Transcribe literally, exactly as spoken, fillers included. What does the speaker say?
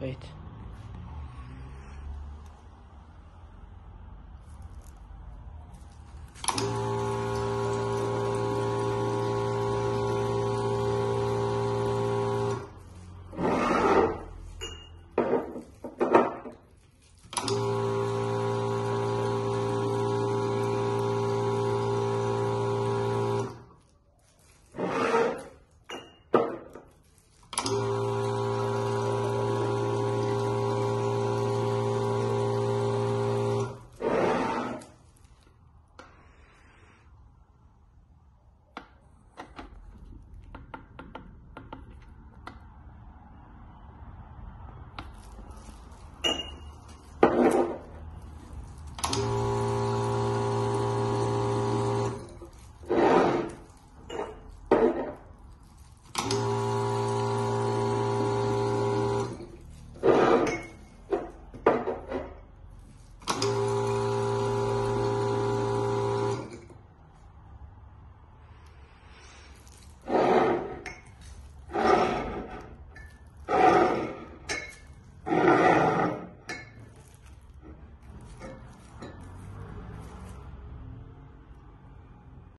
Wait.